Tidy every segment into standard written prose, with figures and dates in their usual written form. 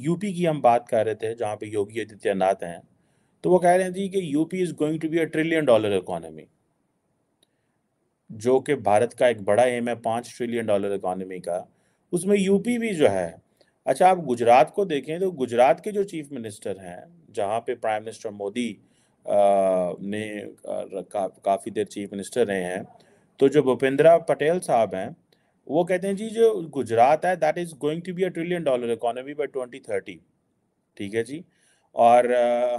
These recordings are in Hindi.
यूपी की हम बात कर रहे थे जहाँ पे योगी आदित्यनाथ हैं, तो वो कह रहे थे कि UP is going to be a $1 trillion economy, जो कि भारत का एक बड़ा एम है $5 ट्रिलियन इकोनॉमी का, उसमें यूपी भी जो है। अच्छा, आप गुजरात को देखें तो गुजरात के जो चीफ मिनिस्टर हैं, जहाँ पे प्राइम मिनिस्टर मोदी काफ़ी देर चीफ मिनिस्टर रहे हैं, तो जो भूपेंद्र पटेल साहब हैं वो कहते हैं जी जो गुजरात है that is going to be a $1 trillion economy by 2030, ठीक है जी, और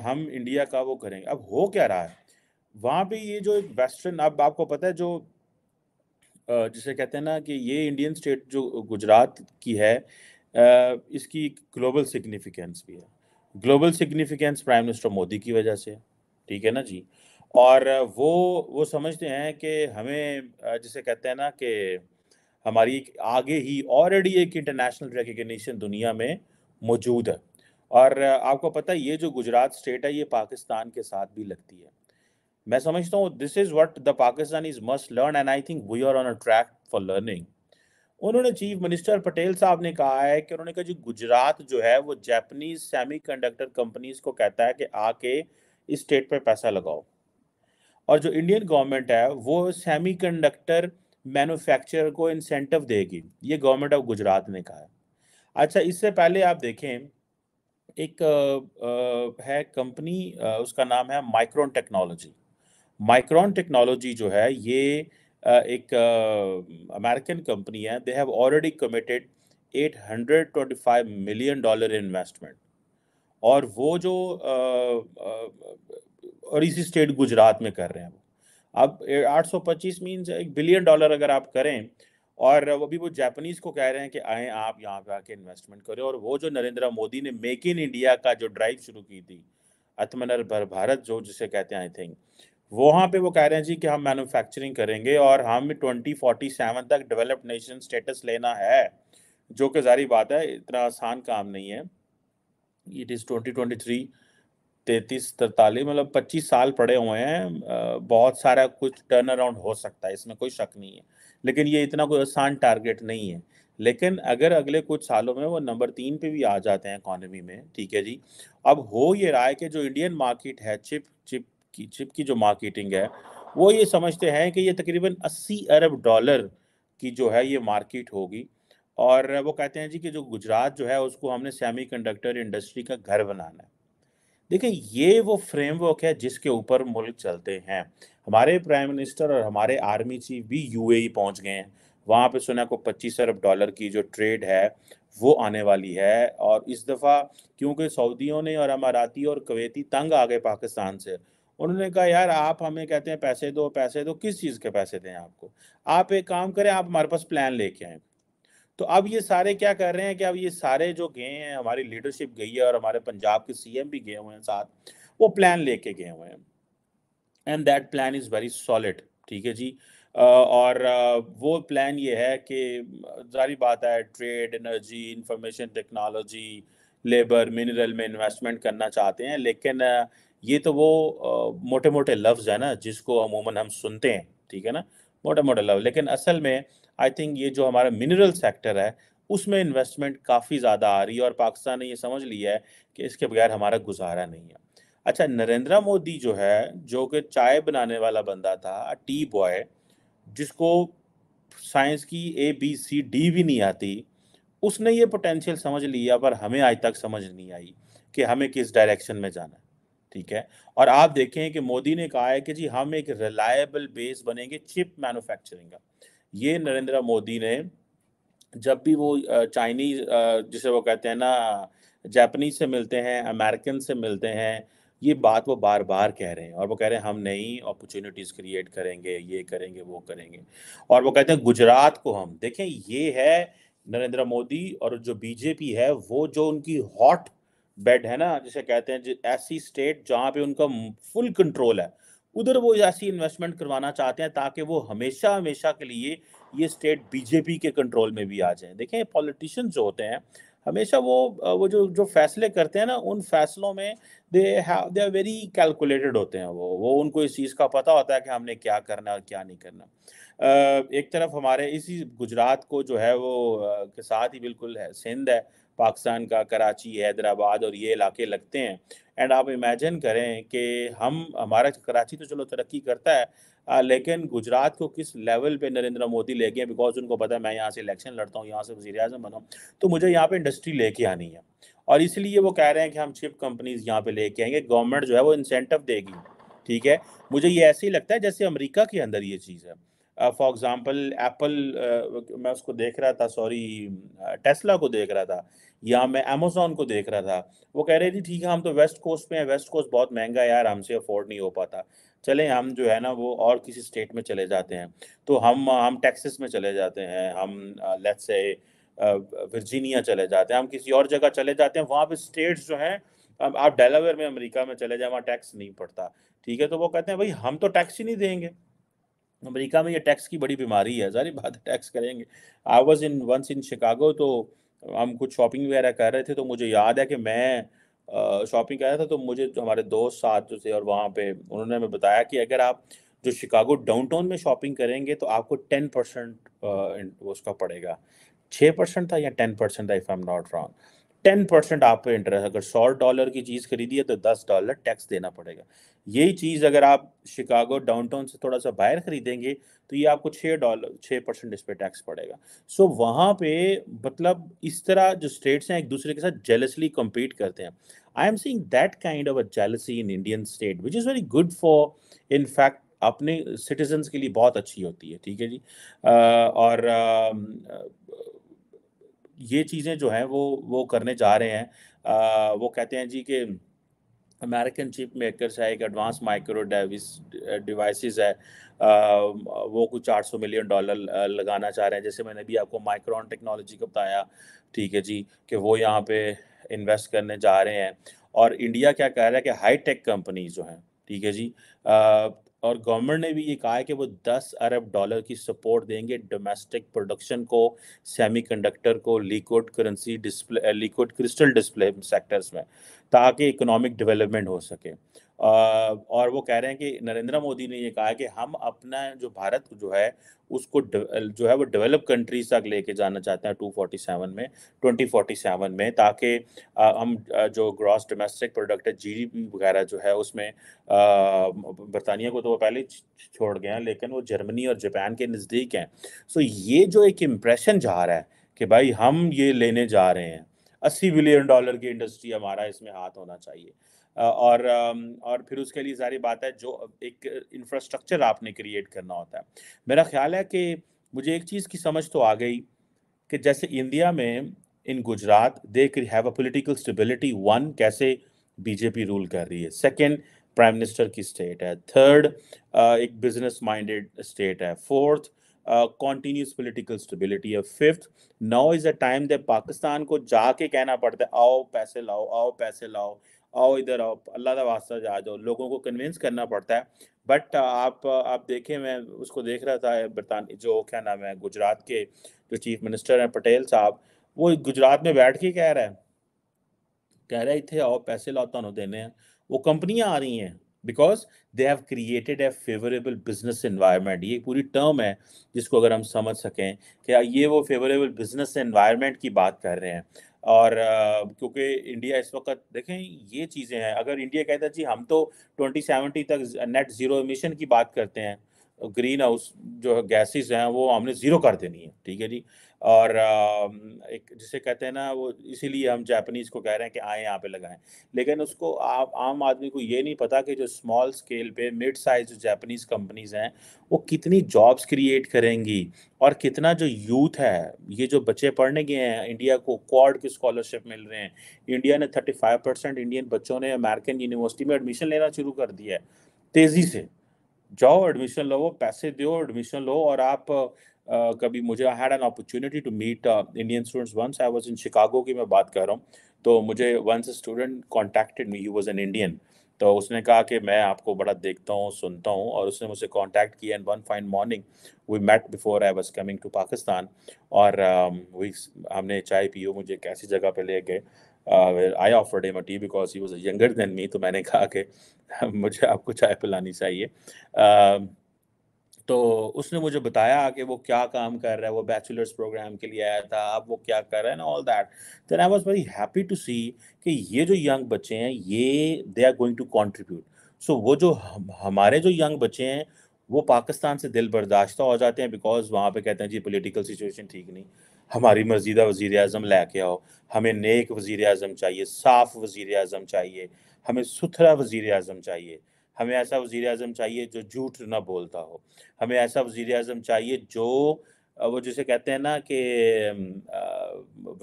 हम इंडिया का वो करेंगे। अब हो क्या रहा है वहाँ पे, ये जो एक वेस्टर्न, अब आपको पता है जो जिसे कहते हैं ना कि ये इंडियन स्टेट जो गुजरात की है, इसकी ग्लोबल सिग्निफिकेंस भी है। Global significance prime minister Modi की वजह से, ठीक है ना जी, और वो समझते हैं कि हमें जिसे कहते हैं ना कि हमारी आगे ही ऑलरेडी एक इंटरनेशनल रिकग्निशन दुनिया में मौजूद है। और आपको पता है ये जो गुजरात स्टेट है ये पाकिस्तान के साथ भी लगती है। मैं समझता हूँ this is what the Pakistanis must learn and I think we are on a track for learning. उन्होंने चीफ मिनिस्टर पटेल साहब ने कहा है कि उन्होंने कहा जी गुजरात जो है वो जापानीज सेमीकंडक्टर कंपनीज को कहता है कि आके इस स्टेट पर पैसा लगाओ, और जो इंडियन गवर्नमेंट है वो सेमीकंडक्टर मैन्युफैक्चरर को इंसेंटिव देगी, ये गवर्नमेंट ऑफ गुजरात ने कहा है। अच्छा, इससे पहले आप देखें एक है कंपनी, उसका नाम है माइक्रोन टेक्नोलॉजी। माइक्रोन टेक्नोलॉजी जो है ये एक अमेरिकन कंपनी है। They have already committed $825 million investment, और वो जो और इसी स्टेट गुजरात में कर रहे हैं। अब 825 मीन्स $1 बिलियन अगर आप करें, और अभी वो जापानीज़ को कह रहे हैं कि आए आप यहाँ पे आके इन्वेस्टमेंट करें। और वो जो नरेंद्र मोदी ने मेक इन इंडिया का जो ड्राइव शुरू की थी, आत्मनिर्भर भारत जो जिसे कहते हैं, आई थिंक वहाँ पे वो कह रहे हैं जी कि हम मैन्युफैक्चरिंग करेंगे और हम 2047 तक डेवलप्ड नेशन स्टेटस लेना है, जो कि जारी बात है इतना आसान काम नहीं है। इट इज़ 2023 33-43 मतलब 25 साल पड़े हुए हैं, बहुत सारा कुछ टर्न अराउंड हो सकता है, इसमें कोई शक नहीं है, लेकिन ये इतना कोई आसान टारगेट नहीं है। लेकिन अगर अगले कुछ सालों में वो नंबर 3 पे भी आ जाते हैं इकोनॉमी में, ठीक है जी। अब हो ये रहा है कि जो इंडियन मार्केट है चिप की जो मार्केटिंग है, वो ये समझते हैं कि ये तकरीबन $80 अरब की जो है ये मार्केट होगी, और वो कहते हैं जी कि जो गुजरात जो है उसको हमने सेमीकंडक्टर इंडस्ट्री का घर बनाना है। देखिए ये वो फ्रेमवर्क है जिसके ऊपर मुल्क चलते हैं। हमारे प्राइम मिनिस्टर और हमारे आर्मी चीफ भी UAE पहुंच गए हैं, वहाँ पे सुना को $25 अरब की जो ट्रेड है वो आने वाली है। और इस दफ़ा क्योंकि सऊदियों ने और अमाराती और कुवैती तंग आ गए पाकिस्तान से, उन्होंने कहा यार आप हमें कहते हैं पैसे दो, किस चीज़ के पैसे दें आपको, आप एक काम करें आप हमारे पास प्लान लेके आएँ। तो अब ये सारे क्या कर रहे हैं कि अब ये सारे जो गए हैं, हमारी लीडरशिप गई है और हमारे पंजाब के CM भी गए हुए हैं साथ, वो प्लान लेके गए हुए हैं, and that plan is very solid, ठीक है जी। और वो प्लान ये है कि जारी बात है trade, energy, information technology, labour, mineral में इन्वेस्टमेंट करना चाहते हैं। लेकिन ये तो वो मोटे मोटे लफ्ज़ है ना जिसको अमूमन हम सुनते हैं, ठीक है ना, मोटा मोटा लफ्ज़, लेकिन असल में आई थिंक ये जो हमारा मिनरल सेक्टर है उसमें इन्वेस्टमेंट काफ़ी ज़्यादा आ रही है, और पाकिस्तान ने ये समझ लिया है कि इसके बगैर हमारा गुजारा नहीं है। अच्छा, नरेंद्र मोदी जो है, जो कि चाय बनाने वाला बंदा था, टी बॉय, जिसको साइंस की ABCD भी नहीं आती, उसने ये पोटेंशियल समझ लिया, पर हमें आज तक समझ नहीं आई कि हमें किस डायरेक्शन में जाना है, ठीक है। और आप देखें कि मोदी ने कहा है कि जी हम एक रिलायबल बेस बनेंगे चिप मैन्युफैक्चरिंग का। ये नरेंद्र मोदी ने जब भी वो चाइनीज़ जिसे वो कहते हैं ना जापानीज से मिलते हैं, अमेरिकन से मिलते हैं, ये बात वो बार बार कह रहे हैं, और वो कह रहे हैं हम नई अपॉर्चुनिटीज़ क्रिएट करेंगे, ये करेंगे वो करेंगे, और वो कहते हैं गुजरात को हम देखें। ये है नरेंद्र मोदी, और जो BJP है वो जो उनकी हॉट बेड है ना जिसे कहते हैं, ऐसी स्टेट जहाँ पे उनका फुल कंट्रोल है, उधर वो ऐसी इन्वेस्टमेंट करवाना चाहते हैं ताकि वो हमेशा हमेशा के लिए ये स्टेट BJP के कंट्रोल में भी आ जाए। देखें पॉलिटिशियंस जो होते हैं हमेशा वो जो फैसले करते हैं ना, उन फैसलों में दे आर वेरी कैलकुलेटेड होते हैं। वो उनको इस चीज़ का पता होता है कि हमने क्या करना और क्या नहीं करना। एक तरफ हमारे इसी गुजरात को जो है वो के साथ ही बिल्कुल है सिंध है, पाकिस्तान का कराची, हैदराबाद और ये इलाके लगते हैं। एंड आप इमेजिन करें कि हमारा कराची तो चलो तरक्की करता है, लेकिन गुजरात को किस लेवल पे नरेंद्र मोदी ले गए, बिकॉज उनको पता है मैं यहाँ से इलेक्शन लड़ता हूँ, यहाँ से वज़ीर आज़म बना हूँ, तो मुझे यहाँ पे इंडस्ट्री लेके आनी है। और इसलिए वो कह रहे हैं कि हम चिप कंपनीज यहाँ पे लेके आएंगे, गवर्नमेंट जो है वो इंसेंटिव देगी। ठीक है, मुझे ये ऐसे ही लगता है जैसे अमेरिका के अंदर ये चीज़ है। फॉर एग्ज़ाम्पल एप्पल, मैं उसको देख रहा था, सॉरी टेस्ला को देख रहा था, या मैं अमेज़ॉन को देख रहा था, वो कह रहे थे ठीक है हम तो वेस्ट कोस्ट पे हैं, वेस्ट कोस्ट बहुत महंगा है यार, हमसे अफोर्ड नहीं हो पाता, चलें हम जो है ना वो और किसी स्टेट में चले जाते हैं, तो हम टेक्सास में चले जाते हैं, हम लेट्स से वर्जीनिया चले जाते हैं, हम किसी और जगह चले जाते हैं, वहाँ पे स्टेट्स जो हैं, आप डेलावेयर में अमेरिका में चले जाए वहाँ टैक्स नहीं पड़ता। ठीक है, तो वो कहते हैं भाई हम तो टैक्स ही नहीं देंगे। अमेरिका में ये टैक्स की बड़ी बीमारी है, सारी बात टैक्स करेंगे। I was in once in Chicago, तो हम कुछ शॉपिंग वगैरह कर रहे थे, तो मुझे याद है कि मैं शॉपिंग कर रहा था, तो मुझे हमारे दोस्त साथ जो थे और वहाँ पे उन्होंने हमें बताया कि अगर आप जो शिकागो डाउनटाउन में शॉपिंग करेंगे तो आपको 10% उसका पड़ेगा, 6% था या 10% था, if I am not wrong, 10% आप पे इंटरेस्ट। अगर $100 की चीज़ खरीदी है तो $10 टैक्स देना पड़ेगा। यही चीज़ अगर आप शिकागो डाउनटाउन से थोड़ा सा बाहर खरीदेंगे तो ये आपको $6 इस पर टैक्स पड़ेगा। सो वहाँ पे मतलब इस तरह जो स्टेट्स हैं एक दूसरे के साथ जेलसली कम्पीट करते हैं। I am seeing that kind of a jealousy in Indian state which is very good for, in fact अपने सिटीजन्स के लिए बहुत अच्छी होती है। ठीक है जी, और ये चीज़ें जो हैं वो करने जा रहे हैं। वो कहते हैं जी कि अमेरिकन चिप मेकर्स है, एक एडवांस माइक्रो डिवाइसेस है, वो कुछ $400 मिलियन लगाना चाह रहे हैं। जैसे मैंने भी आपको माइक्रोन टेक्नोलॉजी का बताया, ठीक है जी, कि वो यहाँ पे इन्वेस्ट करने जा रहे हैं। और इंडिया क्या कह रहा है कि हाई टेक कंपनीज जो हैं, ठीक है जी, और गवर्नमेंट ने भी ये कहा है कि वो $10 अरब की सपोर्ट देंगे डोमेस्टिक प्रोडक्शन को, सेमीकंडक्टर को, liquid currency display, liquid crystal display sectors में, ताकि इकोनॉमिक डेवलपमेंट हो सके। और वो कह रहे हैं कि नरेंद्र मोदी ने ये कहा है कि हम अपना जो भारत जो है उसको जो है वो डेवलप कंट्रीज तक लेके जाना चाहते हैं 2047 में, ताकि हम जो ग्रॉस डोमेस्टिक प्रोडक्ट है, GDP वगैरह जो है उसमें बरतानिया को तो वो पहले छोड़ गए हैं, लेकिन वो जर्मनी और जापान के नज़दीक हैं। सो ये जो एक इम्प्रेशन जा रहा है कि भाई हम ये लेने जा रहे हैं, $80 बिलियन की इंडस्ट्री हमारा इसमें हाथ होना चाहिए। और फिर उसके लिए सारी बात है जो एक इंफ्रास्ट्रक्चर आपने क्रिएट करना होता है। मेरा ख्याल है कि मुझे एक चीज़ की समझ तो आ गई कि जैसे इंडिया में in Gujarat they have a political stability, one कैसे बीजेपी रूल कर रही है, सेकंड प्राइम मिनिस्टर की स्टेट है, थर्ड एक बिजनेस माइंडेड स्टेट है, फोर्थ कॉन्टीन्यूस पोलिटिकल स्टेबिलिटी है, fifth now is a time that Pakistan को जाके कहना पड़ता है आओ पैसे लाओ, आओ पैसे लाओ, आओ इधर आओ, अल्लाह का वास्ता जा जाओ, लोगों को कन्विंस करना पड़ता है। बट आप देखें, मैं उसको देख रहा था जो क्या नाम है गुजरात के जो चीफ मिनिस्टर हैं पटेल साहब, वो गुजरात में बैठ के कह रहे थे आओ पैसे लाओ तो देने हैं, वो कंपनियां आ रही हैं because they have created a favourable business environment. ये पूरी टर्म है जिसको अगर हम समझ सकें कि ये वो फेवरेबल बिजनेस एनवायरनमेंट की बात कर रहे हैं। और क्योंकि इंडिया इस वक्त देखें ये चीज़ें हैं, अगर इंडिया कहता है जी हम तो 2070 तक नेट ज़ीरो एमिशन की बात करते हैं, ग्रीन हाउस जो गैसेस हैं वो हमने ज़ीरो कर देनी है, ठीक है जी। और एक जिसे कहते हैं ना वो, इसीलिए हम जापानीज़ को कह रहे हैं कि आए यहाँ पे लगाएं, लेकिन उसको आम आदमी को ये नहीं पता कि जो स्मॉल स्केल पे मिड साइज जो जापानीज़ कंपनीज़ हैं वो कितनी जॉब्स क्रिएट करेंगी, और कितना जो यूथ है, ये जो बच्चे पढ़ने गए हैं, इंडिया को क्वाड की स्कॉलरशिप मिल रहे हैं, इंडिया ने 35% इंडियन बच्चों ने अमेरिकन यूनिवर्सिटी में एडमिशन लेना शुरू कर दिया है। तेज़ी से जाओ एडमिशन लो, वो पैसे दो एडमिशन लो। और आप कभी मुझे I had an opportunity to meet Indian students once, I was in Chicago की मैं बात कर रहा हूँ, तो मुझे once student contacted me, he was an Indian, तो उसने कहा कि मैं आपको बड़ा देखता हूँ सुनता हूँ, और उसने मुझसे कॉन्टैक्ट किया। And one fine morning we met before I was coming to Pakistan, और हमने चाय पी, मुझे एक ऐसी जगह पर ले गए, I offered him a tea because he was younger than me, तो मैंने कहा कि मुझे आपको चाय पिलानी चाहिए। तो उसने मुझे बताया कि वो क्या काम कर रहा है, वो बैचलर्स प्रोग्राम के लिए आया था, अब वो क्या कर रहा है ना, all that. Then I was very happy to see कि ये जो यंग बच्चे हैं ये they are going to contribute. So वो जो हमारे जो यंग बच्चे हैं वो पाकिस्तान से दिल बर्दाश्त हो जाते हैं, बिकॉज वहाँ पे कहते हैं जी पॉलिटिकल सिचुएशन ठीक नहीं, हमारी मर्जीदा वज़ीर आज़म लेके आओ, हमें नेक वज़ीर आज़म चाहिए, साफ़ वज़ीर आज़म चाहिए, हमें सुथरा वज़ीर आज़म चाहिए, हमें ऐसा वज़ीर आज़म चाहिए जो झूठ ना बोलता हो, हमें ऐसा वज़ीर आज़म चाहिए जो वो जिसे कहते हैं ना कि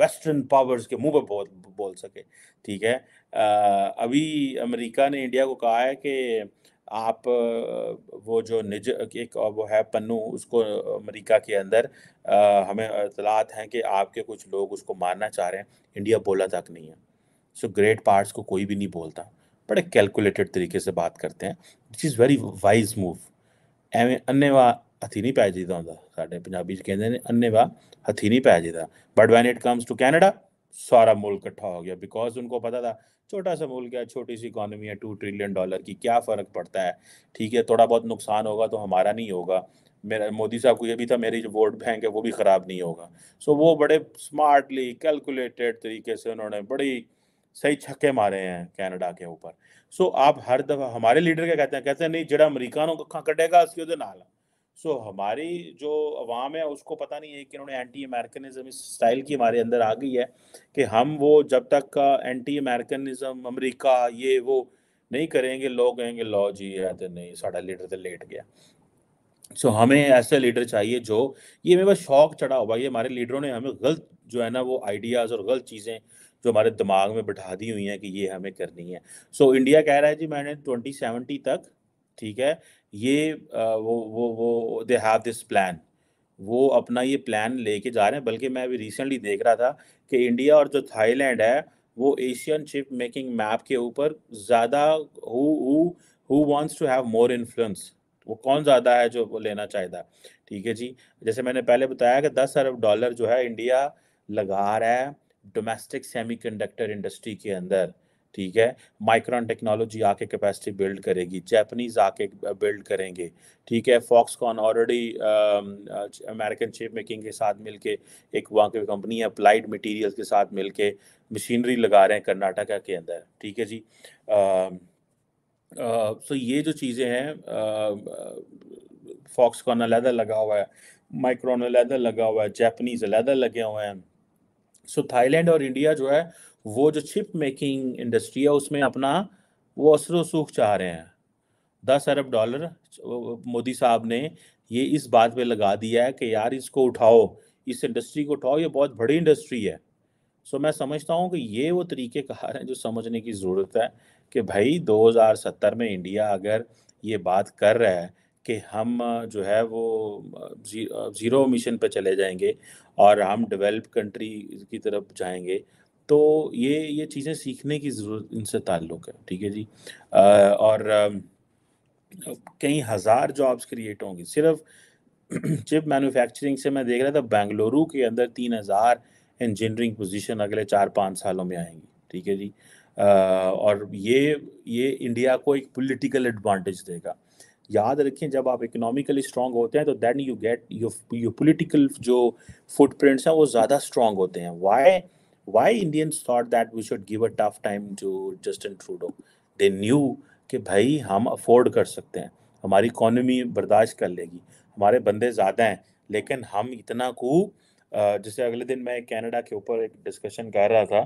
वेस्टर्न पावर्स के मुंह पर बोल सके, ठीक है। अभी अमेरिका ने इंडिया को कहा है कि आप वो जो निज एक वो है पन्नू, उसको अमेरिका के अंदर हमें इतलात हैं कि आपके कुछ लोग उसको मारना चाह रहे हैं, इंडिया बोला तक नहीं है। सो ग्रेट पार्ट्स को कोई भी नहीं बोलता, बड़े कैलकुलेटेड तरीके से बात करते हैं, which is very wise move. एवें अन्ने वाह हथी नहीं पै जाता होंगे, साढ़े पंजाबी कहते हैं अन्ने वाह हथी नहीं पै जाता, but when it comes to Canada सारा मुल्क इकट्ठा हो गया, बिकॉज उनको पता था छोटा सा मुल्क है, छोटी सी इकॉनमी है, $2 ट्रिलियन की क्या फ़र्क पड़ता है, ठीक है। थोड़ा बहुत नुकसान होगा तो हमारा नहीं होगा, मेरा मोदी साहब को ये भी था मेरी जो वोट बैंक है वो भी ख़राब नहीं होगा। सो वो बड़े स्मार्टली कैलकुलेटेड तरीके से उन्होंने बड़ी सही छक्के मारे हैं कैनेडा के ऊपर। सो आप हर दफ़ा हमारे लीडर क्या कहते हैं नहीं जोड़ा अमरीका कटेगा उसके उदे नाल। सो हमारी जो अवाम है उसको पता नहीं है कि उन्होंने एंटी अमेरिकनिज़म इस स्टाइल की हमारे अंदर आ गई है कि हम वो जब तक का एंटी अमेरिकनिज़म अमेरिका ये वो नहीं करेंगे लोग कहेंगे लो जी है तो नहीं साढ़ा लीडर तो लेट गया। सो हमें ऐसे लीडर चाहिए जो ये मेरे पास शौक चढ़ा हुआ, ये हमारे लीडरों ने हमें गलत जो है ना वो आइडियाज़ और गलत चीज़ें जो हमारे दिमाग में बिठा दी हुई हैं कि ये हमें करनी है। सो इंडिया कह रहा है जी मैंने 2070 तक, ठीक है, ये वो दे हैव दिस प्लान, वो अपना ये प्लान लेके जा रहे हैं। बल्कि मैं अभी रिसेंटली देख रहा था कि इंडिया और जो थाईलैंड है वो एशियन चिप मेकिंग मैप के ऊपर ज़्यादा who wants to have more influence, वो कौन ज़्यादा है जो वो लेना चाहता, ठीक है जी। जैसे मैंने पहले बताया कि $10 अरब जो है इंडिया लगा रहा है डोमेस्टिक सेमीकंडक्टर इंडस्ट्री के अंदर, ठीक है। माइक्रोन टेक्नोलॉजी आके कैपेसिटी बिल्ड करेगी, जापानीज आके बिल्ड करेंगे, ठीक है। Foxconn already American chip making के साथ मिलके एक वहाँ की कंपनी है अप्लाइड मटेरियल्स के साथ मिलके मशीनरी लगा रहे हैं कर्नाटका के अंदर, ठीक है जी। सो ये जो चीज़ें हैं, फॉक्सकॉन अलहदा लगा हुआ है, माइक्रोन अलहदा लगा हुआ है, जापानीज अलहदा लगे हुए हैं। सो थाईलैंड और इंडिया जो है वो जो चिप मेकिंग इंडस्ट्री है उसमें अपना वो असर सूख चाह रहे हैं। $10 अरब मोदी साहब ने ये इस बात पे लगा दिया है कि यार इसको उठाओ, इस इंडस्ट्री को उठाओ, ये बहुत बड़ी इंडस्ट्री है। सो मैं समझता हूँ कि ये वो तरीके कार हैं जो समझने की ज़रूरत है कि भाई 2070 में इंडिया अगर ये बात कर रहा है कि हम जो है वो ज़ीरो मिशन पर चले जाएंगे और हम डेवलप कंट्री की तरफ जाएंगे, तो ये चीज़ें सीखने की ज़रूरत इनसे ताल्लुक़ है, ठीक है जी। और कई हज़ार जॉब्स क्रिएट होंगी सिर्फ चिप मैन्युफैक्चरिंग से। मैं देख रहा था बेंगलुरु के अंदर 3000 इंजीनियरिंग पोजीशन अगले 4-5 सालों में आएंगी, ठीक है जी। और ये इंडिया को एक पॉलिटिकल एडवांटेज देगा। याद रखें जब आप इकोनॉमिकली स्ट्रांग होते हैं तो then you get your political जो फुटप्रिंट्स हैं वो ज़्यादा स्ट्रांग होते हैं। Why Indians thought that we should give a tough time to Justin Trudeau? They knew कि भाई हम अफोर्ड कर सकते हैं, हमारी इकॉनमी बर्दाश्त कर लेगी, हमारे बंदे ज़्यादा हैं, लेकिन हम इतना को जैसे अगले दिन मैं कनाडा के ऊपर एक डिस्कशन कर रहा था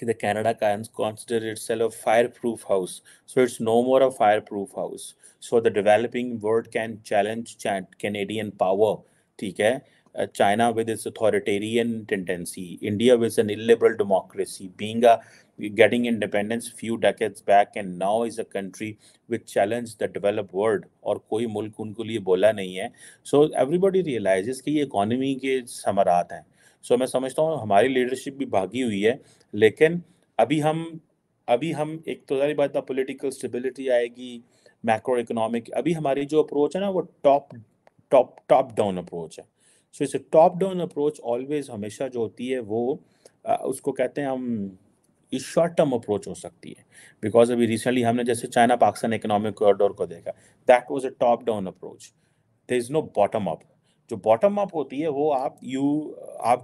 कि the Canada can consider itself a fireproof house, so it's no more a fireproof house, so the developing world can challenge Canadian power, ठीक है। China with its authoritarian tendency, India with an illiberal democracy, getting independence few decades back and now is a country which challenged the developed world और कोई मुल्क उनको लिए बोला नहीं है। So everybody realizes कि ये economy के समारात हैं। So मैं समझता हूँ हमारी leadership भी भागी हुई है, लेकिन अभी हम एक तो सारी बात पॉलिटिकल स्टेबिलिटी आएगी, मैक्रो इकोनॉमिक। अभी हमारी जो अप्रोच है ना वो टॉप डाउन अप्रोच है। सो इस टॉप डाउन अप्रोच ऑलवेज हमेशा जो होती है वो उसको कहते हैं हम ये शॉर्ट टर्म अप्रोच हो सकती है, बिकॉज अभी रिसेंटली हमने जैसे चाइना पाकिस्तान इकोनॉमिक कॉरिडोर को देखा, that was a top down approach, there is no bottom up. जो बॉटम अप होती है वो आप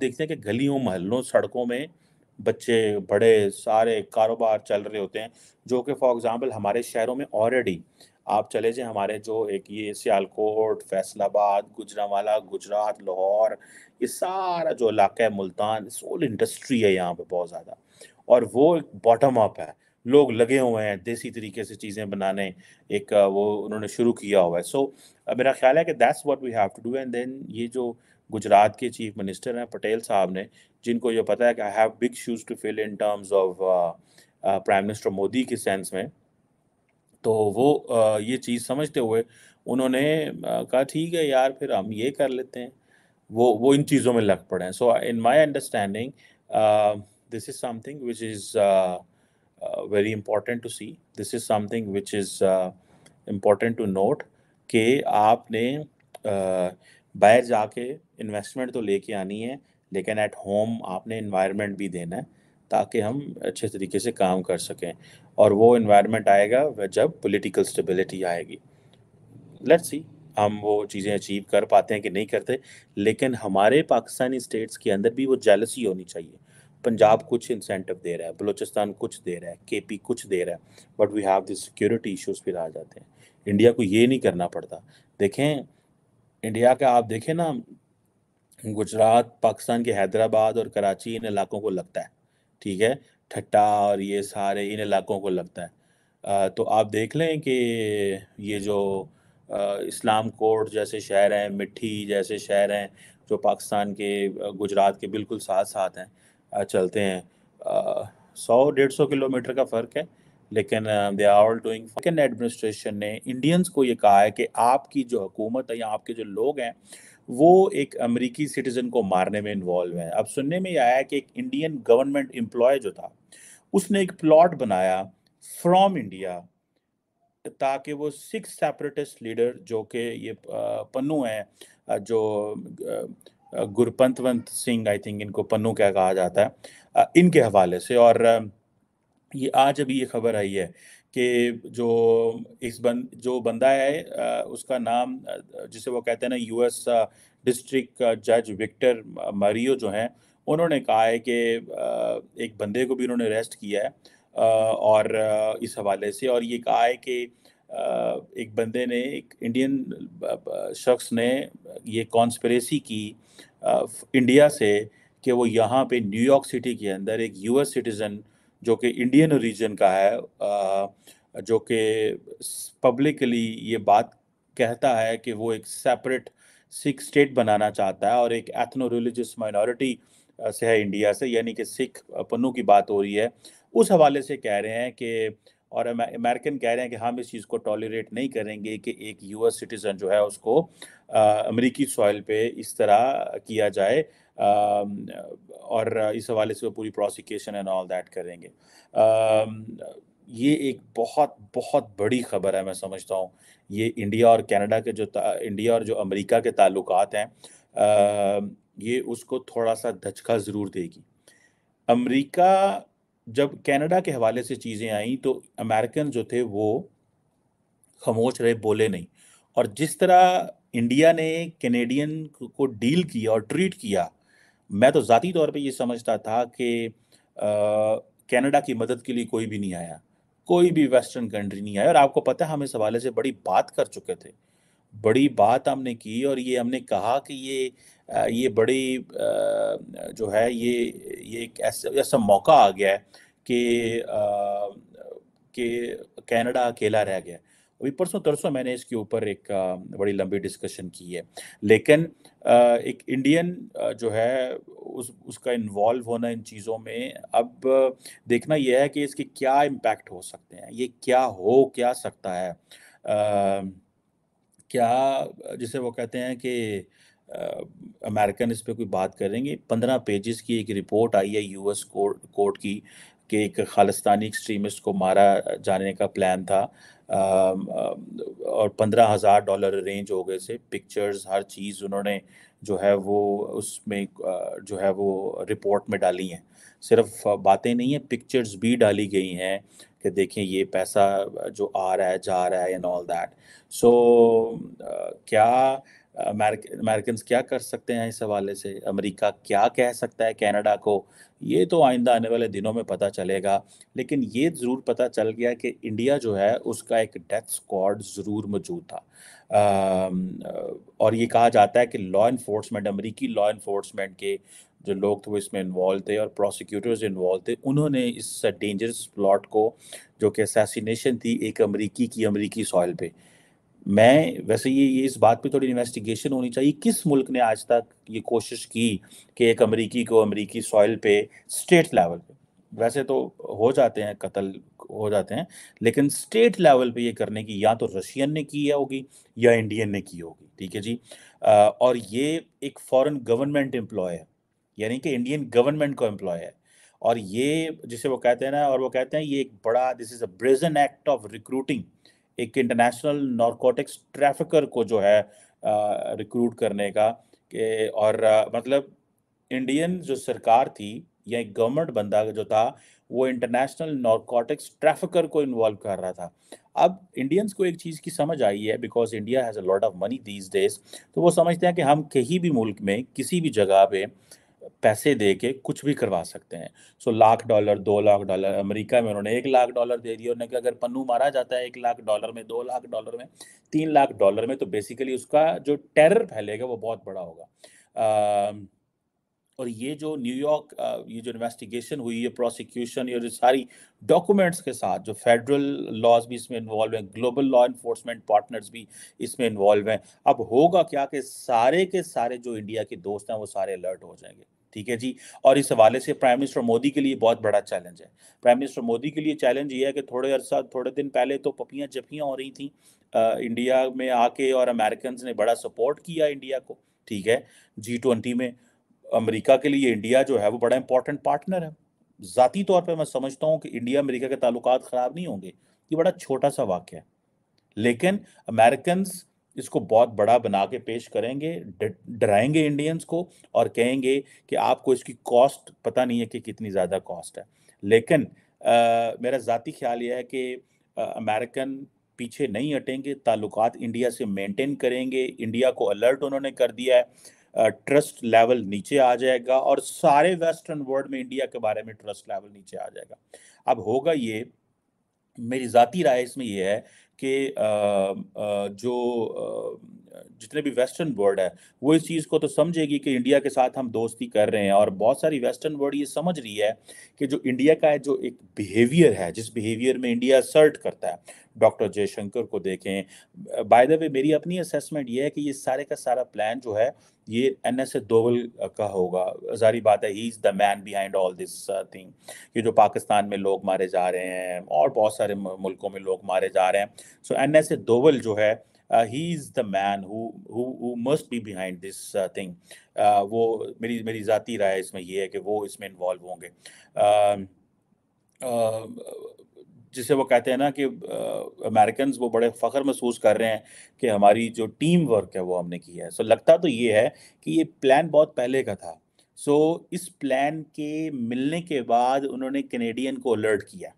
देखते हैं कि गलियों मोहल्लों सड़कों में बच्चे बड़े सारे कारोबार चल रहे होते हैं, जो कि फॉर एग्जांपल हमारे शहरों में ऑलरेडी आप चले जाएँ, हमारे जो एक ये सियालकोट, फैसलाबाद, गुजरांवाला, गुजरात, लाहौर, ये सारा जो इलाका है, मुल्तान, सोल इंडस्ट्री है यहाँ पे बहुत ज़्यादा, और वो एक बॉटम अप है, लोग लगे हुए हैं देसी तरीके से चीज़ें बनाने, एक वो उन्होंने शुरू किया हुआ है। सो मेरा ख्याल है कि that's what we have to do. And then ये जो गुजरात के चीफ मिनिस्टर हैं पटेल साहब ने, जिनको ये पता है कि I have big shoes to fill in terms of prime minister Modi के सेंस में, तो वो ये चीज़ समझते हुए उन्होंने कहा ठीक है यार फिर हम ये कर लेते हैं, वो इन चीज़ों में लग पड़े हैं। So in my understanding this is something which is very important to see, this is something which is important to note कि आपने बाहर जाके इन्वेस्टमेंट तो लेके आनी है, लेकिन एट होम आपने इन्वायरमेंट भी देना है ताकि हम अच्छे तरीके से काम कर सकें, और वो इन्वायरमेंट आएगा जब पॉलिटिकल स्टेबिलिटी आएगी। लेट्स सी हम वो चीज़ें अचीव कर पाते हैं कि नहीं करते, लेकिन हमारे पाकिस्तानी स्टेट्स के अंदर भी वो जेलसी होनी चाहिए। पंजाब कुछ इंसेंटिव दे रहा है, बलूचिस्तान कुछ दे रहा है, केपी कुछ दे रहा है, but we have this security issues फिर आ जाते हैं। इंडिया को ये नहीं करना पड़ता। देखें इंडिया का, आप देखें ना, गुजरात पाकिस्तान के हैदराबाद और कराची इन इलाकों को लगता है, ठीक है, ठट्टा और ये सारे इन इलाकों को लगता है। तो आप देख लें कि ये जो इस्लाम कोट जैसे शहर हैं, मिट्टी जैसे शहर हैं, जो पाकिस्तान के गुजरात के बिल्कुल साथ साथ हैं, चलते हैं, 100-150 किलोमीटर का फ़र्क है, लेकिन दे आर ऑल डूइंग। लेकिन एडमिनिस्ट्रेशन ने इंडियंस को ये कहा है कि आपकी जो हुकूमत है या आपके जो लोग हैं वो एक अमेरिकी सिटीज़न को मारने में इन्वॉल्व हैं। अब सुनने में आया है कि एक इंडियन गवर्नमेंट एम्प्लॉय जो था उसने एक प्लॉट बनाया फ्रॉम इंडिया ताकि वो 6 सेपरेटिस्ट लीडर जो कि ये पन्नू हैं, जो गुरपंतवंत सिंह, आई थिंक इनको पन्नू क्या कहा जाता है, इनके हवाले से। और ये आज अभी ये खबर आई है कि जो बंदा है उसका नाम, जिसे वो कहते हैं ना यूएस डिस्ट्रिक्ट जज विक्टर मारियो जो हैं, उन्होंने कहा है कि एक बंदे को भी उन्होंने अरेस्ट किया है और इस हवाले से, और ये कहा है कि एक बंदे ने, एक इंडियन शख्स ने ये कॉन्स्पिरेसी की इंडिया से कि वो यहाँ पे न्यूयॉर्क सिटी के अंदर एक यूएस सिटीज़न जो कि इंडियन रीजन का है, जो कि पब्लिकली ये बात कहता है कि वो एक सेपरेट सिख स्टेट बनाना चाहता है और एक एथनो रिलीजियस माइनॉरिटी से है इंडिया से, यानी कि सिख पन्नू की बात हो रही है, उस हवाले से कह रहे हैं कि, और अमेरिकन कह रहे हैं कि हम इस चीज़ को टॉलरेट नहीं करेंगे कि एक यूएस सिटीज़न जो है उसको अमेरिकी सॉइल पे इस तरह किया जाए, और इस हवाले से वो पूरी प्रोसिक्यूशन एंड ऑल दैट करेंगे। ये एक बहुत बहुत बड़ी ख़बर है, मैं समझता हूँ ये इंडिया और कनाडा के जो इंडिया और जो अमेरिका के ताल्लुकात हैं, ये उसको थोड़ा सा धचका ज़रूर देगी। अमेरिका जब कनाडा के हवाले से चीज़ें आई तो अमेरिकन जो थे वो खामोश रहे, बोले नहीं, और जिस तरह इंडिया ने कैनेडियन को डील किया और ट्रीट किया, मैं तो ज़ाती तौर पे ये समझता था कि कनाडा की मदद के लिए कोई भी नहीं आया, कोई भी वेस्टर्न कंट्री नहीं आया। और आपको पता है हम इस हवाले से बड़ी बात कर चुके थे, बड़ी बात हमने की, और ये हमने कहा कि ये बड़ी जो है ये एक ऐसा मौका आ गया है कि कनाडा अकेला रह गया। अभी परसों तरसों मैंने इसके ऊपर एक बड़ी लंबी डिस्कशन की है, लेकिन एक इंडियन जो है उसका इन्वॉल्व होना इन चीज़ों में, अब देखना यह है कि इसके क्या इम्पैक्ट हो सकते हैं, ये क्या हो क्या सकता है, क्या जिसे वो कहते हैं कि अमेरिकन इस पे कोई बात करेंगे। 15 पेजेस की एक रिपोर्ट आई है यूएस कोर्ट की कि एक खालिस्तानी एक्सट्रीमिस्ट को मारा जाने का प्लान था, और $15,000 अरेंज हो गए से, पिक्चर्स हर चीज़ उन्होंने जो है वो उसमें जो है वो रिपोर्ट में डाली हैं। सिर्फ बातें नहीं है, पिक्चर्स भी डाली गई हैं कि देखें ये पैसा जो आ रहा है जा रहा है एंड ऑल दैट। सो क्या अमेरिकन क्या कर सकते हैं इस हवाले से, अमेरिका क्या कह सकता है कनाडा को, ये तो आइंदा आने वाले दिनों में पता चलेगा। लेकिन ये ज़रूर पता चल गया कि इंडिया जो है उसका एक डेथ स्क्वाड ज़रूर मौजूद था और ये कहा जाता है कि लॉ इन्फोर्समेंट, अमेरिकी लॉ इन्फोर्समेंट के जो लोग थे वो इसमें इन्वॉल्व थे और प्रोसिक्यूटर्स इन्वॉल्व थे। उन्होंने इस डेंजरस प्लॉट को, जो कि असैसिनेशन थी एक अमेरिकी की अमेरिकी सॉइल पे, मैं वैसे ये इस बात पे थोड़ी इन्वेस्टिगेशन होनी चाहिए किस मुल्क ने आज तक ये कोशिश की कि एक अमेरिकी को अमेरिकी सॉइल पे स्टेट लेवल पे, वैसे तो हो जाते हैं कत्ल हो जाते हैं, लेकिन स्टेट लेवल पे ये करने की या तो रशियन ने की होगी या इंडियन ने की होगी, ठीक है जी। और ये एक फॉरेन गवर्नमेंट एम्प्लॉय है, यानी कि इंडियन गवर्नमेंट को एम्प्लॉय है, और ये जिसे वो कहते हैं ना, और वो कहते हैं ये एक बड़ा, this is a brazen act of recruiting, एक इंटरनेशनल नारकोटिक्स ट्रैफिकर को जो है रिक्रूट करने का के, और मतलब इंडियन जो सरकार थी या एक गवर्नमेंट बंदा जो था वो इंटरनेशनल नारकोटिक्स ट्रैफिकर को इन्वॉल्व कर रहा था। अब इंडियंस को एक चीज़ की समझ आई है, because India has a lot of money these days, तो वो समझते हैं कि हम कहीं भी मुल्क में किसी भी जगह पे पैसे दे के कुछ भी करवा सकते हैं। सो $1,00,000 $2,00,000, अमेरिका में उन्होंने $1,00,000 दे दिया, उन्होंने कहा अगर पन्नू मारा जाता है $1,00,000 में, $2,00,000 में, $3,00,000 में, तो बेसिकली उसका जो टेरर फैलेगा वो बहुत बड़ा होगा। और ये जो न्यूयॉर्क ये जो इन्वेस्टिगेशन हुई है, प्रोसिक्यूशन, ये सारी डॉक्यूमेंट्स के साथ, जो फेडरल लॉज भी इसमें इन्वॉल्व हैं, ग्लोबल लॉ इन्फोर्समेंट पार्टनर्स भी इसमें इन्वॉल्व हैं। अब होगा क्या कि सारे के सारे जो इंडिया के दोस्त हैं वो सारे अलर्ट हो जाएंगे, ठीक है जी। और इस हवाले से प्राइम मिनिस्टर मोदी के लिए बहुत बड़ा चैलेंज है। प्राइम मिनिस्टर मोदी के लिए चैलेंज ये है कि थोड़े दिन पहले तो पपियाँ जपियाँ हो रही थी इंडिया में आके, और अमेरिकन ने बड़ा सपोर्ट किया इंडिया को, ठीक है, G20 में। अमेरिका के लिए इंडिया जो है वो बड़ा इंपॉर्टेंट पार्टनर है। ज़ाती तौर पे मैं समझता हूँ कि इंडिया अमेरिका के ताल्लुकात ख़राब नहीं होंगे, ये बड़ा छोटा सा वाक़या है, लेकिन अमेरिकन्स इसको बहुत बड़ा बना के पेश करेंगे, डराएंगे इंडियंस को और कहेंगे कि आपको इसकी कॉस्ट पता नहीं है कि कितनी ज़्यादा कॉस्ट है। लेकिन मेरा ज़ाती ख्याल यह है कि अमेरिकन पीछे नहीं हटेंगे, ताल्लुकात इंडिया से मेनटेन करेंगे। इंडिया को अलर्ट उन्होंने कर दिया है, ट्रस्ट लेवल नीचे आ जाएगा और सारे वेस्टर्न वर्ल्ड में इंडिया के बारे में ट्रस्ट लेवल नीचे आ जाएगा। अब होगा ये, मेरी ज़ाती राय इसमें यह है कि जितने भी वेस्टर्न वर्ल्ड है वो इस चीज़ को तो समझेगी कि इंडिया के साथ हम दोस्ती कर रहे हैं, और बहुत सारी वेस्टर्न वर्ल्ड ये समझ रही है कि जो इंडिया का जो एक बिहेवियर है, जिस बिहेवियर में इंडिया असर्ट करता है, डॉक्टर जयशंकर को देखें। बाय द वे, मेरी अपनी असेसमेंट ये है कि ये सारे का सारा प्लान जो है ये NS डोभाल का होगा। जारी बात है, he is the man behind all this thing. ये जो पाकिस्तान में लोग मारे जा रहे हैं और बहुत सारे मुल्कों में लोग मारे जा रहे हैं, सो NS डोभाल जो है, he is the man who must be behind this thing. वो मेरी ज़ाती राय इसमें ये है कि वो इसमें इन्वॉल्व होंगे। जिसे वो कहते हैं ना कि अमेरिकन्स वो बड़े फ़ख्र महसूस कर रहे हैं कि हमारी जो टीम वर्क है वो हमने की है। सो लगता तो ये है कि ये प्लान बहुत पहले का था। सो इस प्लान के मिलने के बाद उन्होंने कैनेडियन को अलर्ट किया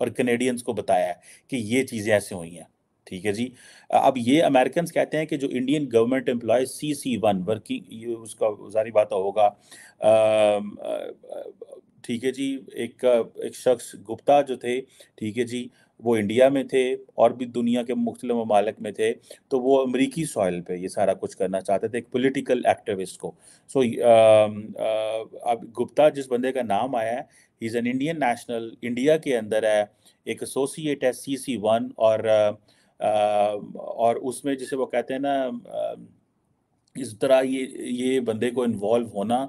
और कैनेडियंस को बताया कि ये चीज़ें ऐसे हुई हैं, ठीक है जी। अब ये अमेरिकन कहते हैं कि जो Indian government employ CC-1 working, उसका जारी बात होगा, ठीक है जी। एक शख्स गुप्ता जो थे, ठीक है जी, वो इंडिया में थे और भी दुनिया के मुख्तलिफ ममालिक में थे, तो वो अमेरिकी सॉइल पे ये सारा कुछ करना चाहते थे, एक पॉलिटिकल एक्टिविस्ट को। सो अब गुप्ता जिस बंदे का नाम आया है, he is an Indian national, India के अंदर है, एक एसोसिएट है CC-1 और उसमें जिसे वो कहते हैं ना, इस तरह ये बंदे को इन्वॉल्व होना,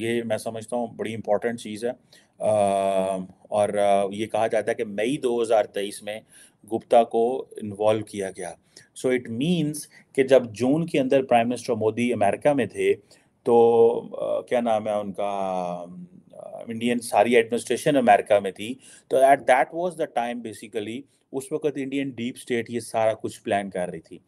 ये मैं समझता हूँ बड़ी इम्पॉर्टेंट चीज़ है। और ये कहा जाता है कि मई 2023 में गुप्ता को इन्वॉल्व किया गया। सो इट मींस कि जब जून के अंदर प्राइम मिनिस्टर मोदी अमेरिका में थे तो क्या नाम है उनका, इंडियन सारी एडमिनिस्ट्रेशन अमेरिका में थी, तो at that was the time basically उस वक्त इंडियन डीप स्टेट ये सारा कुछ प्लान कर रही थी।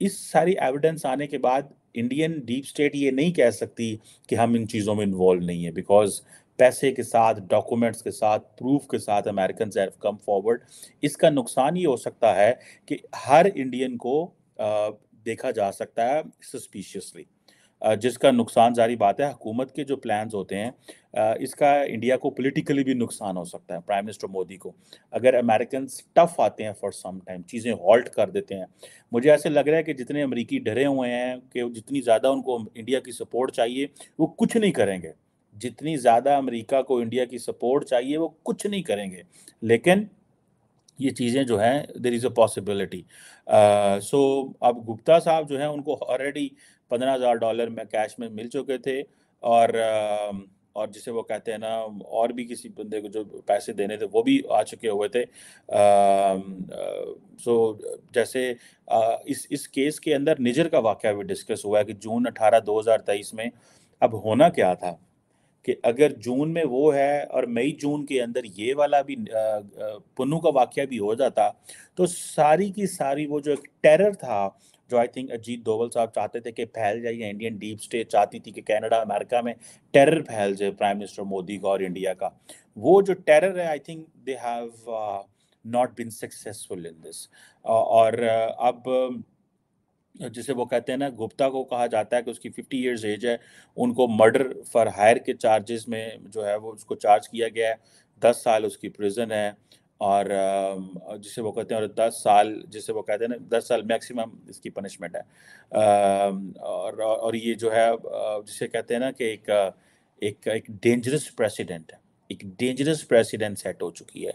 इस सारी एविडेंस आने के बाद इंडियन डीप स्टेट ये नहीं कह सकती कि हम इन चीज़ों में इन्वॉल्व नहीं है, बिकॉज पैसे के साथ, डॉक्यूमेंट्स के साथ, प्रूफ के साथ अमेरिकन हैव कम फॉरवर्ड। इसका नुकसान ये हो सकता है कि हर इंडियन को देखा जा सकता है सस्पिशियसली, जिसका नुकसान जारी बात है। हुकूमत के जो प्लान्स होते हैं, इसका इंडिया को पॉलिटिकली भी नुकसान हो सकता है। प्राइम मिनिस्टर मोदी को अगर अमेरिकन टफ आते हैं फॉर सम टाइम, चीज़ें हॉल्ट कर देते हैं। मुझे ऐसे लग रहा है कि जितने अमेरिकी डरे हुए हैं कि जितनी ज़्यादा उनको इंडिया की सपोर्ट चाहिए वो कुछ नहीं करेंगे, जितनी ज़्यादा अमेरिका को इंडिया की सपोर्ट चाहिए वो कुछ नहीं करेंगे। लेकिन ये चीज़ें जो हैं, there is a possibility. So अब गुप्ता साहब जो हैं उनको ऑलरेडी $15,000 में कैश में मिल चुके थे, और जिसे वो कहते हैं ना, और भी किसी बंदे को जो पैसे देने थे वो भी आ चुके हुए थे। सो जैसे इस केस के अंदर निजर का वाकया भी डिस्कस हुआ है कि जून 18, 2023 में अब होना क्या था कि अगर जून में वो है और मई जून के अंदर ये वाला भी पुन्नू का वाकया भी हो जाता तो सारी की सारी वो जो एक टेरर था, जो आई थिंक अजीत डोभाल साहब चाहते थे कि फैल जाए, या इंडियन डीप स्टेट चाहती थी कि कनाडा अमेरिका में टेरर फैल जाए प्राइम मिनिस्टर मोदी का और इंडिया का, वो जो टेरर है I think they have not been successful in this. और अब जिसे वो कहते हैं ना, गुप्ता को कहा जाता है कि उसकी 50 years एज है, उनको मर्डर फॉर हायर के चार्जेस में जो है वो उसको चार्ज किया गया है। 10 साल उसकी प्रिजन है, और जिसे वो कहते हैं, और 10 साल जिसे वो कहते हैं ना, 10 साल मैक्सिमम इसकी पनिशमेंट है। और ये जो है जिसे कहते हैं ना कि एक एक एक डेंजरस प्रेसिडेंट है, एक डेंजरस प्रेसिडेंट सेट हो चुकी है।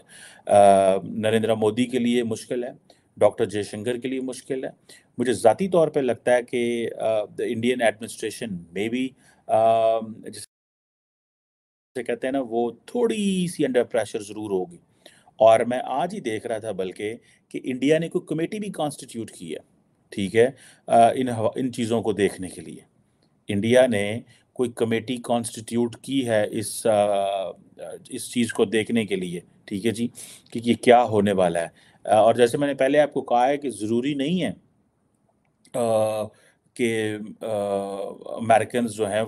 नरेंद्र मोदी के लिए मुश्किल है, डॉक्टर जयशंकर के लिए मुश्किल है। मुझे ज़ाती तौर पे लगता है कि द इंडियन एडमिनिस्ट्रेशन में भी जिसे कहते हैं ना, वो थोड़ी सी अंडर प्रेशर ज़रूर होगी। और मैं आज ही देख रहा था बल्कि कि इंडिया ने कोई कमेटी भी कॉन्स्टिट्यूट की है, ठीक है, इन चीज़ों को देखने के लिए इंडिया ने कोई कमेटी कॉन्स्टिट्यूट की है इस चीज़ को देखने के लिए, ठीक है जी, कि ये क्या होने वाला है। और जैसे मैंने पहले आपको कहा है कि ज़रूरी नहीं है कि अमेरिकन जो हैं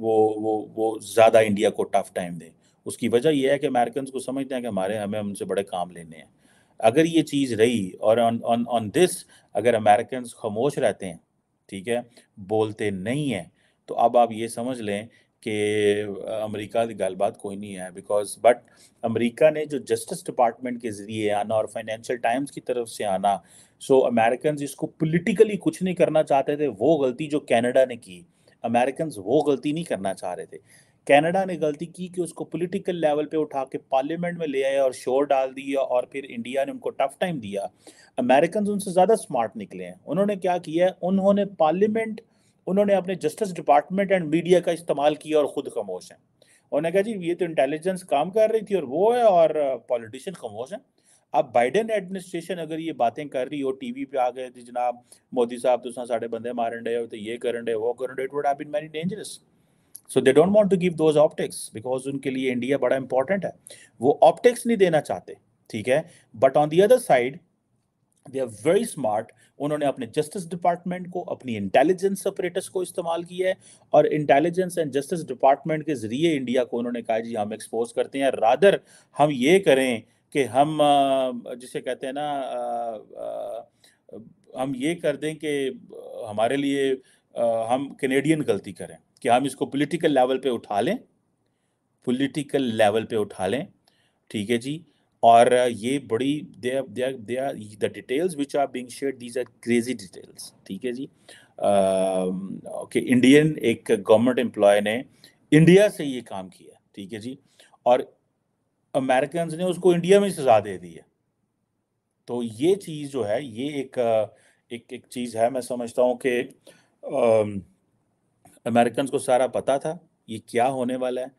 वो ज़्यादा इंडिया को टफ टाइम दें। उसकी वजह यह है कि अमेरिकन को समझते हैं कि हमें उनसे बड़े काम लेने हैं। अगर ये चीज़ रही और ऑन दिस अगर अमेरिकन खामोश रहते हैं, ठीक है, बोलते नहीं हैं, तो अब आप ये समझ लें कि अमेरिका की गलबात कोई नहीं है। बिकॉज बट अमेरिका ने जो जस्टिस डिपार्टमेंट के ज़रिए आना और फाइनेंशियल टाइम्स की तरफ से आना, सो अमेरिकन इसको पॉलिटिकली कुछ नहीं करना चाहते थे। वो गलती जो कनाडा ने की, अमेरिकन वो गलती नहीं करना चाह रहे थे। कनाडा ने गलती की कि उसको पॉलिटिकल लेवल पे उठा के पार्लियामेंट में ले आए और शोर डाल दिया, और फिर इंडिया ने उनको टफ टाइम दिया। अमेरिकन उनसे ज़्यादा स्मार्ट निकले हैं। उन्होंने क्या किया, उन्होंने अपने जस्टिस डिपार्टमेंट एंड मीडिया का इस्तेमाल किया और ख़ुद खामोश हैं। उन्होंने कहा जी ये तो इंटेलिजेंस काम कर रही थी और वो है, और पॉलिटिशियन खामोश हैं। अब बाइडन एडमिनिस्ट्रेशन अगर ये बातें कर रही हो, टीवी पे आ गए थे जनाब मोदी साहब तो साढ़े बंदे मारन डे, तो ये करन डे वो करन डे, it would have been very dangerous. So they don't want to give those optics because उनके लिए इंडिया बड़ा इंपॉर्टेंट है, वो ऑप्टिक्स नहीं देना चाहते, ठीक है। But on the other side they are very smart. उन्होंने अपने जस्टिस डिपार्टमेंट को, अपनी इंटेलिजेंस अपरेटस को इस्तेमाल किया है, और इंटेलिजेंस एंड जस्टिस डिपार्टमेंट के ज़रिए इंडिया को उन्होंने कहा जी हम एक्सपोज करते हैं, रादर हम ये करें कि हम जिसे कहते हैं ना, हम ये कर दें कि हमारे लिए हम कैनेडियन गलती करें कि हम इसको पॉलिटिकल लेवल पे उठा लें, पॉलिटिकल लेवल पे उठा लें, ठीक है जी। और ये बड़ी the details which are being shared, these are crazy details, ठीक है जी। ओके, इंडियन एक गवर्नमेंट एम्प्लॉय ने इंडिया से ये काम किया, ठीक है जी, और अमेरिकन ने उसको इंडिया में सजा दे दी है। तो ये चीज़ जो है, ये एक चीज़ है। मैं समझता हूँ कि अमेरिकन को सारा पता था ये क्या होने वाला है,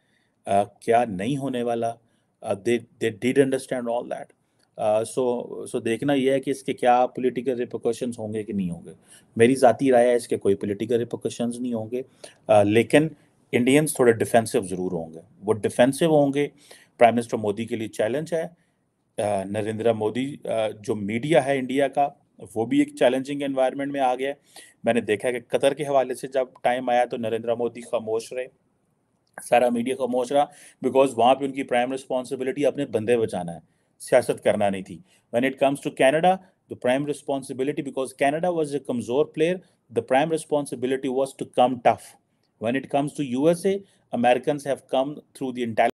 क्या नहीं होने वाला। they did understand all that. So देखना यह है कि इसके क्या political repercussions होंगे कि नहीं होंगे। मेरी ज़ाती राय है इसके कोई political repercussions नहीं होंगे, लेकिन Indians थोड़े defensive ज़रूर होंगे। वो defensive होंगे, Prime Minister मोदी के लिए challenge है। नरेंद्र मोदी जो मीडिया है इंडिया का, वो भी एक challenging environment में आ गया। मैंने देखा है कि कतर के हवाले से जब टाइम आया तो नरेंद्र मोदी खामोश रहे, सारा मीडिया खामोश रहा, बिकॉज वहाँ पे उनकी प्राइम रिस्पॉन्सिबिलिटी अपने बंदे बचाना है, सियासत करना नहीं थी। When it comes to Canada the prime responsibility, because Canada was a कमज़ोर player, the prime responsibility was to come tough. When it comes to USA, Americans have come through the intelligence